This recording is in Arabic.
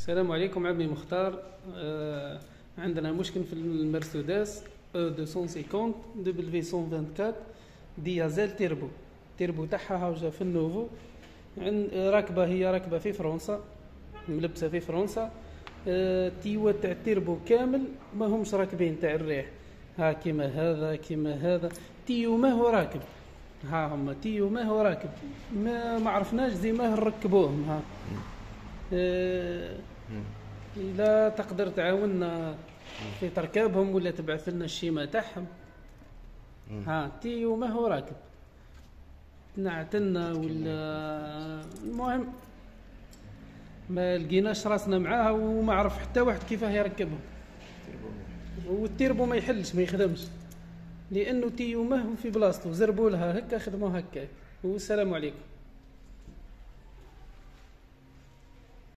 السلام عليكم عمي مختار. عندنا مشكل في المرسيدس E250 W124 ديازل تيربو تاعها هاوجه في النوفو. هي راكبه في فرنسا، ملبسه في فرنسا. تيوا تاع التيربو كامل ما همش راكبين تاع الريح، ها كيما هذا كيما هذا. تيو ما هو راكب، ها هما تيو ما هو راكب، ما عرفناش زي ما نركبوهم. ها لا تقدر تعاوننا في تركابهم ولا تبعث لنا الشيمه تاعهم. ها تيو ما هو راكب، تنعتلنا ولا المهم ما لقيناش راسنا معاها، وما عرف حتى واحد كيفاه يركبهم. والتيربو ما يحلش، ما يخدمش، لانه تيو ما هو في بلاصتو، زربوا لها هكا خدموا هكا. والسلام عليكم.